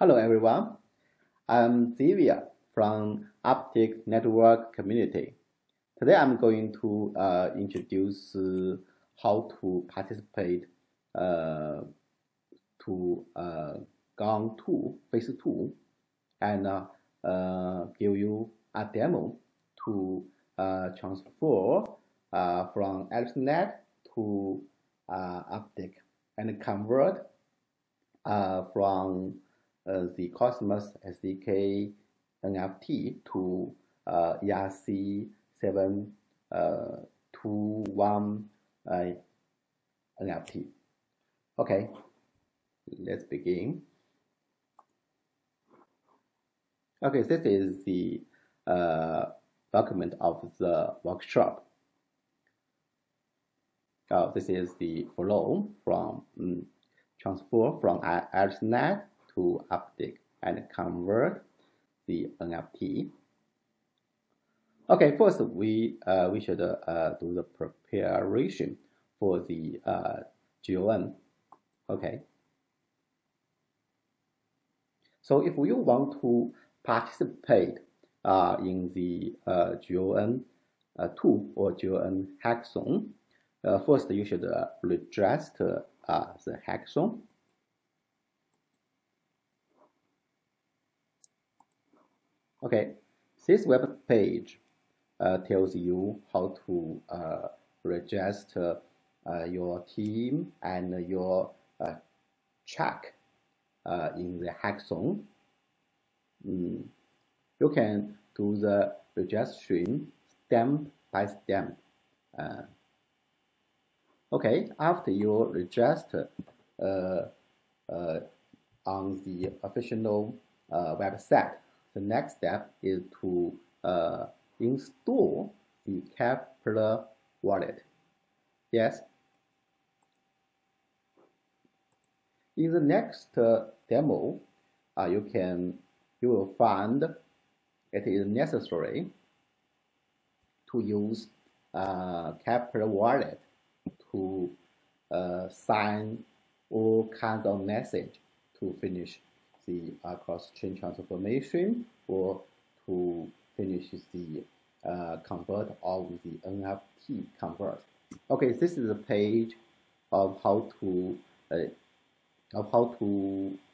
Hello everyone, I'm Xavier from Uptick Network community. Today I'm going to introduce how to participate to GoN 2, phase 2, and give you a demo to transfer from IRISnet to Uptick and convert from the Cosmos SDK NFT to ERC-721 NFT. Okay, let's begin. Okay, this is the document of the workshop. This is the flow from transfer from IRISnet to Uptick and convert the NFT. Okay, first we should do the preparation for the GoN. Okay. So if you want to participate in the GoN 2 or GoN hackathon, first you should register the hackathon. Okay, this web page tells you how to register your team and your track in the hackathon. You can do the registration step by step. Okay, after you register on the official website, the next step is to install the Keplr wallet. Yes. In the next demo, you will find it is necessary to use Keplr wallet to sign all kinds of message to finish the cross-chain transformation or to finish the convert of the NFT convert. Okay, this is a page of how to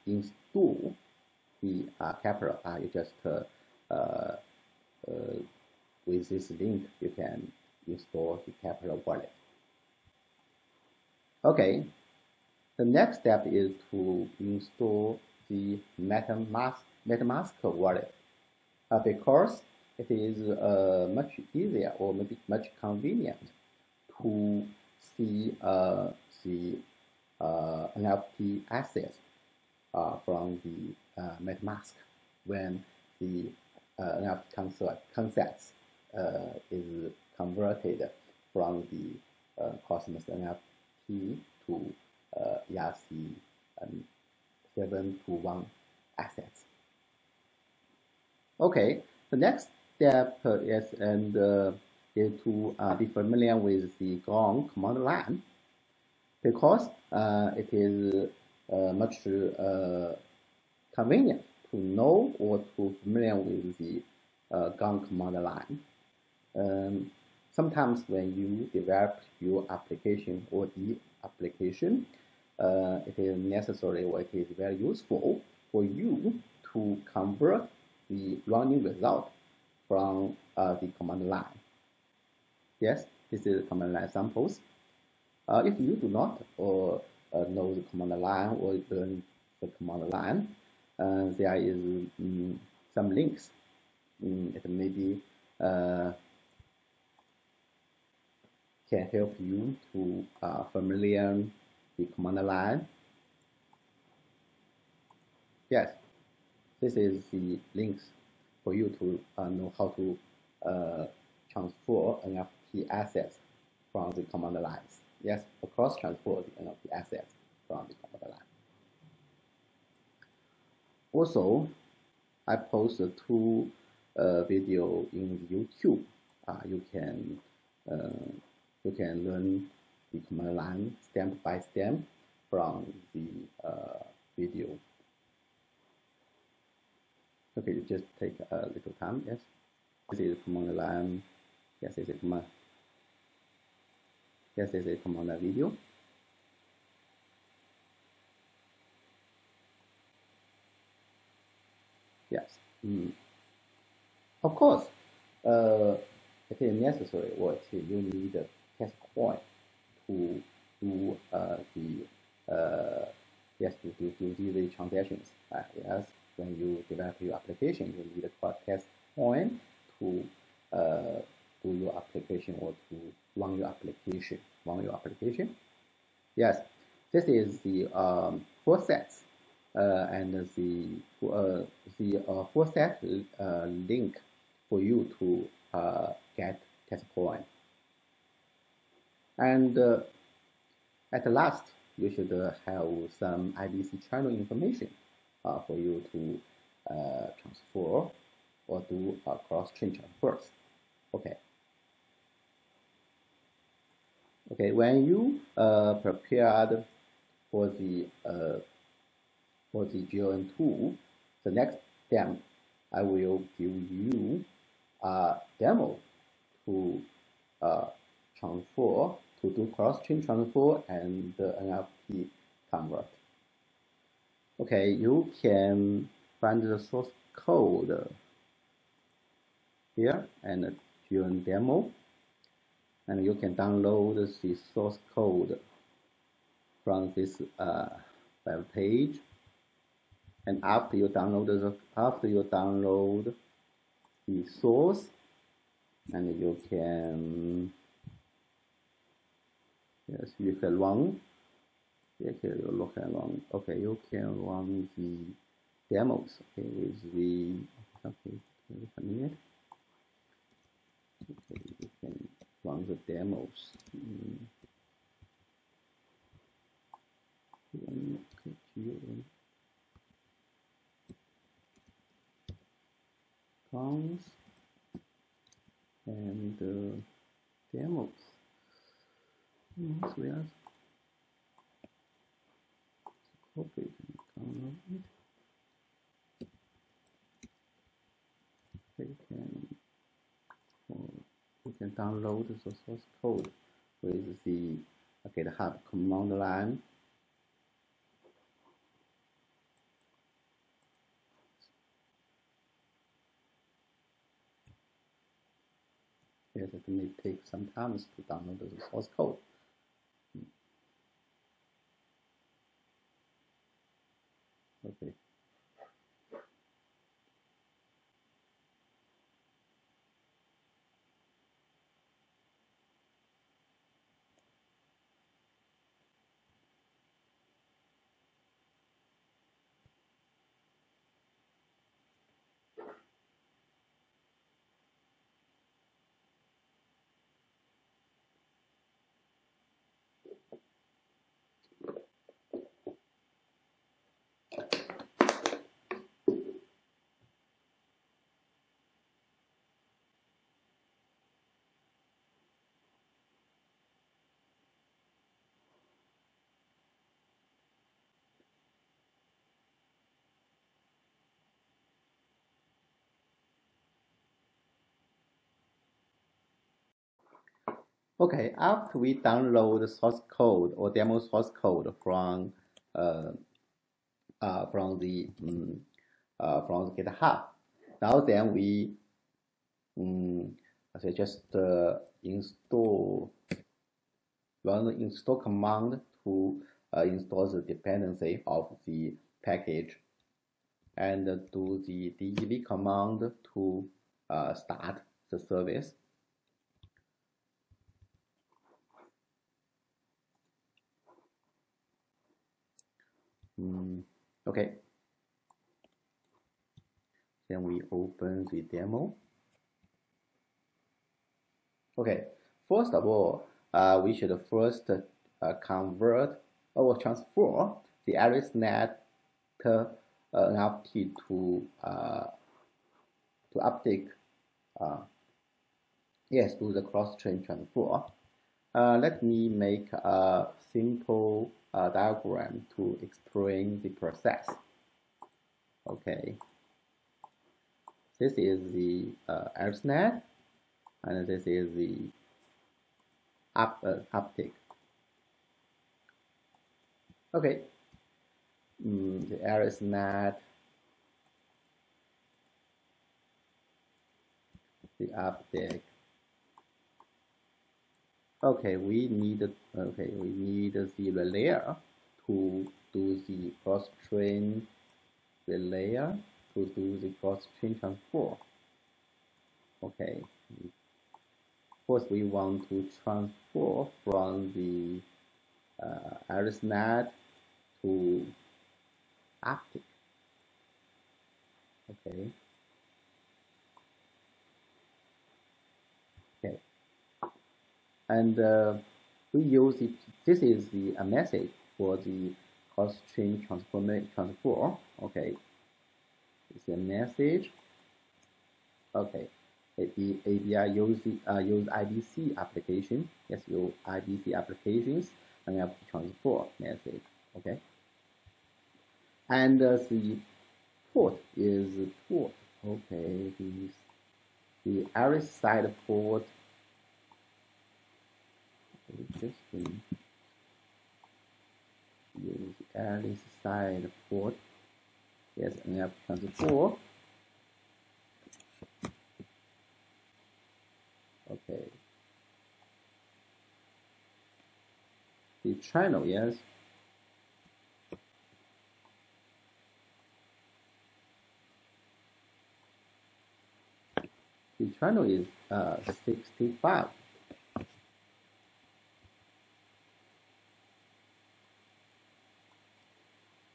install the Keplr. You just with this link you can install the Keplr wallet. Okay, the next step is to install the MetaMask wallet, because it is much easier or maybe much convenient to see the NFT assets from the MetaMask when the NFT concepts is converted from the Cosmos NFT to ERC 721 assets. Okay, the next step is to be familiar with the GoN command line, because it is much convenient to know or to familiar with the GoN command line. Sometimes when you develop your application or the application, it is necessary or it is very useful for you to convert the running result from the command line. Yes, this is command line samples. If you do not or know the command line or learn the command line, there is some links. It maybe can help you to familiar the command line. Yes, this is the links for you to know how to transfer NFT assets from the command lines. Yes, across transfer the NFT assets from the command line. Also, I post two video in YouTube. You can learn the command line step by step from the video. Okay, you just take a little time, yes. This is command line, yes, this is command. Yes, this is command line video. Yes. Of course, it is necessary or you need a test coin to do do the transactions. Yes, when you develop your application, you need a test coin to do your application or to run your application. Yes, this is the full sets and the full set link for you to get test coin. And at last, you should have some IBC channel information for you to transfer or do a cross-chain transfers. Okay. Okay. When you prepared for the GoN tool, the next demo, I will give you a demo to transfer, to do cross-chain transfer and NFT convert. Okay, you can find the source code here and GoN demo, and you can download the source code from this web page. And after you download the source, and you can you can run. Okay, you can run the demos. Okay, with the Okay, you can run the demos. And demos. So yes, copy and download it. You can download the source code with the GitHub command line. It may take some time to download the source code. Okay. Okay, after we download the source code or demo source code from the GitHub, now then we install, run the install command to install the dependency of the package, and do the dev command to start the service. Okay, then we open the demo. Okay, first of all, we should first convert or transfer the IRISnet NFT to Uptick. Yes, do the cross-chain transfer. Let me make a simple diagram to explain the process. Okay, This is the IRISnet, and this is the Uptick. Okay, the IRISnet, the Uptick. Okay, we need the relayer to do the cross-chain relayer to do the cross-chain transfer. Okay, first we want to transfer from the IRISnet to Uptick. Okay. And we use it. This is the message for the cross-chain transfer. Okay, it's a message. Okay, the API use IBC application. Yes, use IBC applications and have transfer message. Okay, and the port is port. Okay, the IRIS side port. Interesting. Use IRIS side port. Yes, and we have transfer. Okay. The channel, yes. The channel is 65.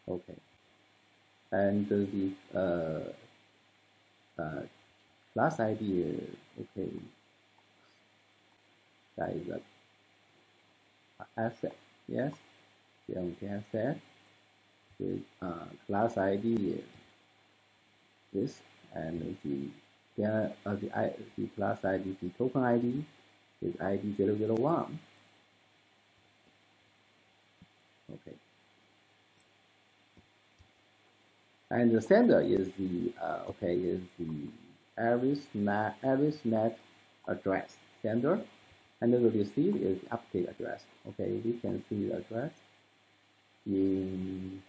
Okay, and the class ID, okay, that is an asset, yes, the empty asset with class ID this, and the class ID, the token ID is ID 001. Okay. And the sender is the is the IRISnet address sender, and the receive is Uptick address. Okay, we can see the address in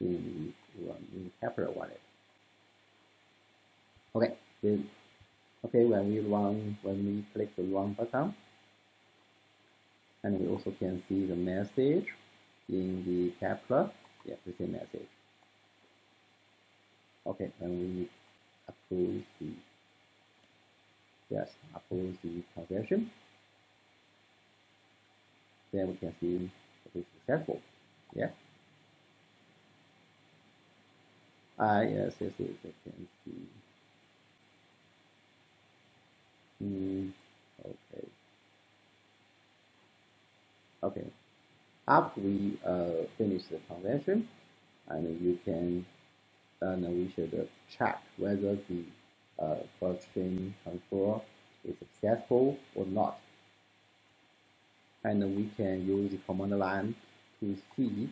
in Keplr wallet. Okay, when we click the run button, and we also can see the message in the Keplr. Yeah, the same message. Okay, and we approve the transaction. Then we can see it is successful. Yeah. Yes, I can see. Okay. Okay. After we finish the transaction, and you can. And we should check whether the cross-chain transfer is successful or not. And we can use the command line to see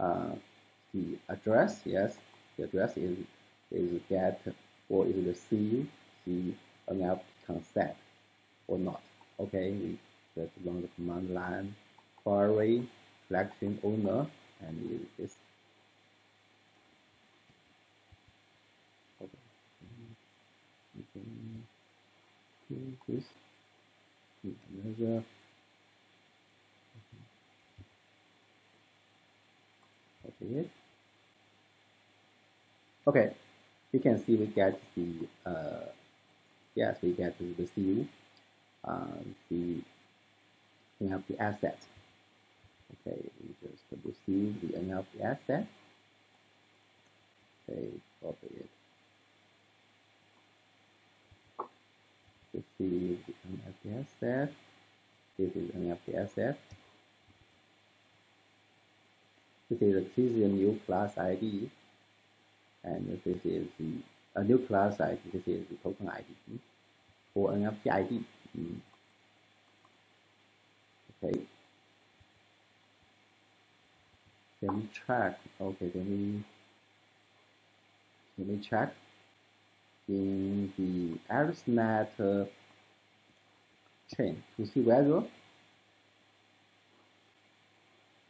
the address. Yes, the address is get or is receive the NF consent or not. Okay, we just run the command line query collection owner and use this. This is another. Okay. Okay, you can see we get the yes, we get the receive the NFT asset. Okay, we just receive the NFT asset. Okay, copy it. This is an NFT asset. This is an NFT asset. This is a new class ID, and this is a new class ID. This is the token ID or NFT ID. Okay. Then we check. Okay. Then we check in the IRISnet chain to see whether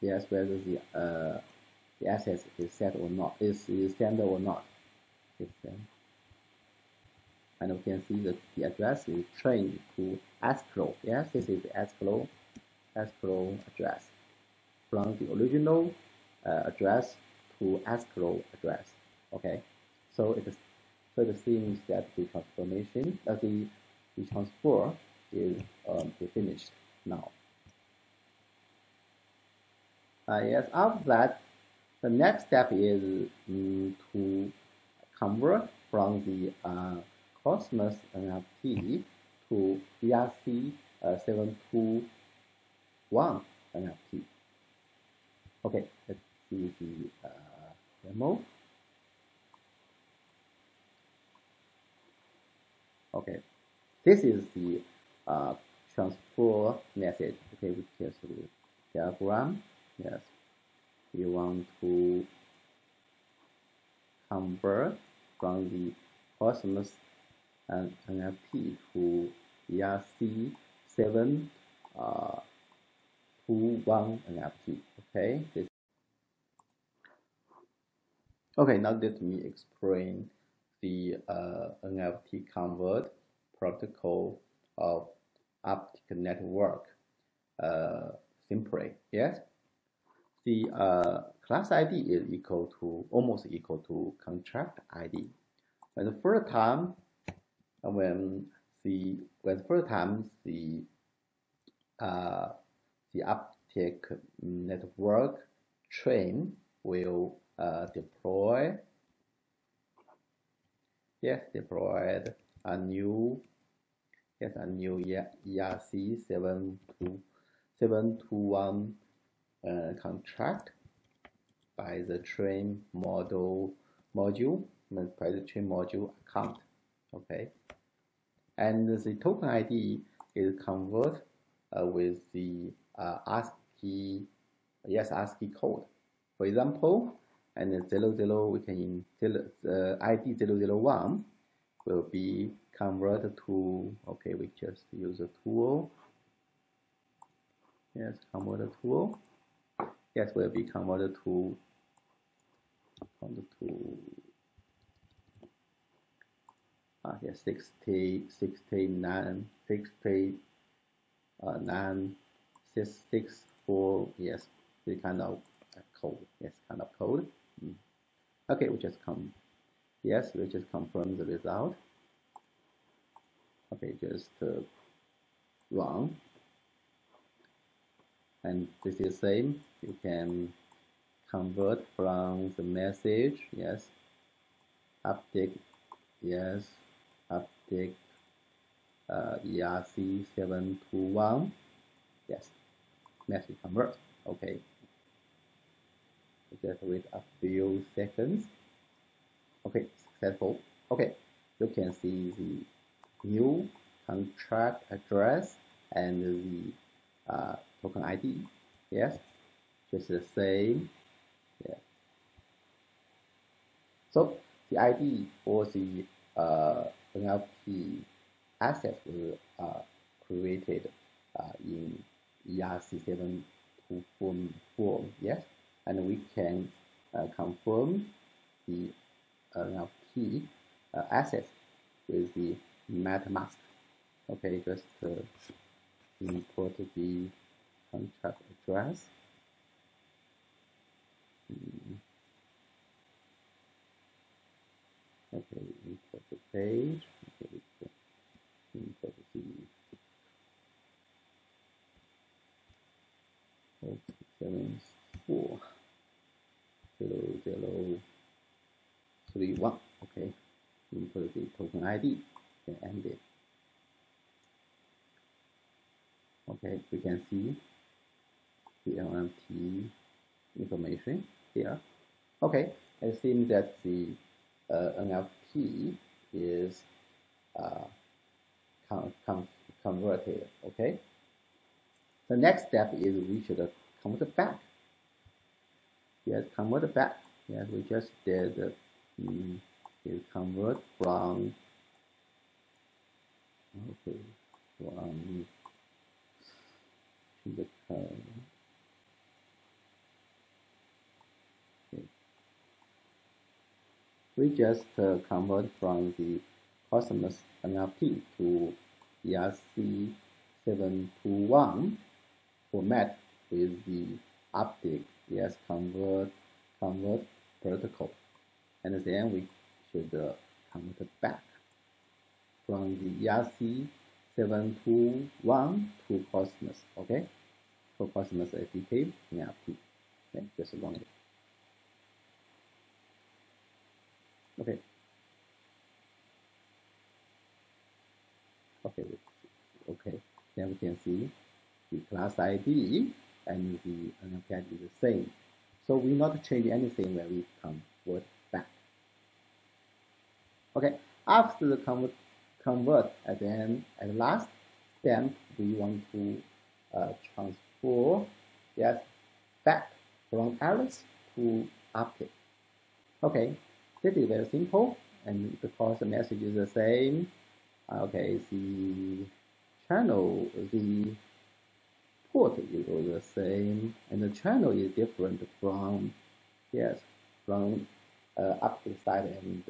the access is set or not, is standard or not. And we can see that the address is trained to escrow. Yes, this is the escrow address from the original address to escrow address. Okay, so it seems that the transformation, the transfer is finished now. Yes, after that, the next step is to convert from the Cosmos NFT to ERC-721 NFT. Okay, let's see the demo. Okay, this is the transfer message. Okay, we can see the diagram. Yes, we want to convert from the Cosmos NFT to ERC-721 NFT. Okay. Okay, now let me explain the NFT convert protocol of Uptick Network simply. Yes. The class ID is equal to, almost equal to, contract ID. When the first time, the Uptick Network chain will deploy, deployed a new, ERC-721 contract by the train module, by the train module account. Okay, and the token ID is convert with the ASCII, ASCII code. For example, and 00, we can ID 001 will be converted to. Okay, we just use a tool. Yes, convert tool. Yes, will be converted to yes, 69 664. Yes, this kind of code. Yes, kind of code. Okay, we just come. Yes, we just confirm the result. Okay, just run. And this is same. You can convert from the message. Yes, Uptick. Yes, Uptick ERC-721. Yes, message convert. Okay. Just wait a few seconds. Okay, successful. Okay, you can see the new contract address and the token ID. Yes, just the same. Yeah. So the ID or the NFT assets were created in ERC-721 form. Yes, and we can confirm the NFT assets with the MetaMask. Okay, just import the contract address. Okay, import the page. Okay, import the okay, 0031. Okay, input the token ID and end it. Okay, we can see the NFT information here. Okay, it seems that the NFT is converted. Okay, the next step is we should convert back. Yes, convert back. Yes, we just did is convert from Okay, so I need to the code. Okay. We just convert from the Cosmos NFT to ERC-721 format with the Uptick convert protocol, and then we should convert back from the ERC-721 to Cosmos, okay? For Cosmos SDK NFT, okay? Just run it. Okay. Okay, then we can see the class ID and the NFT ID is the same. So we not change anything when we convert back. Okay, after the convert at the end, at the last step, we want to transfer back from Iris to Uptick. Okay, this is very simple, and because the message is the same, okay, the channel, the port is all the same, and the channel is different from, from Uptick side and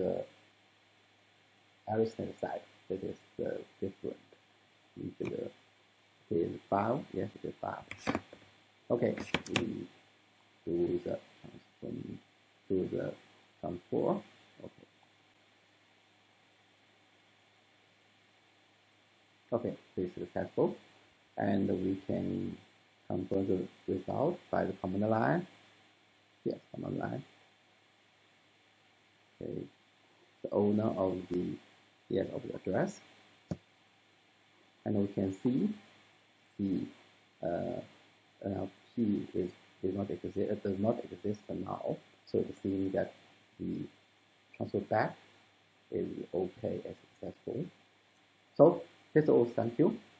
IRISnet side. That is different. Here is file, yes, it is file. Okay, we do the transform, do the transform. Okay. Okay, this is successful, and we can confirm the result by the command line. Yes, command line. Okay, the owner of the of the address, and we can see the NLP does not exist now, so it seems that the transfer back is okay and successful. So that's all. Thank you.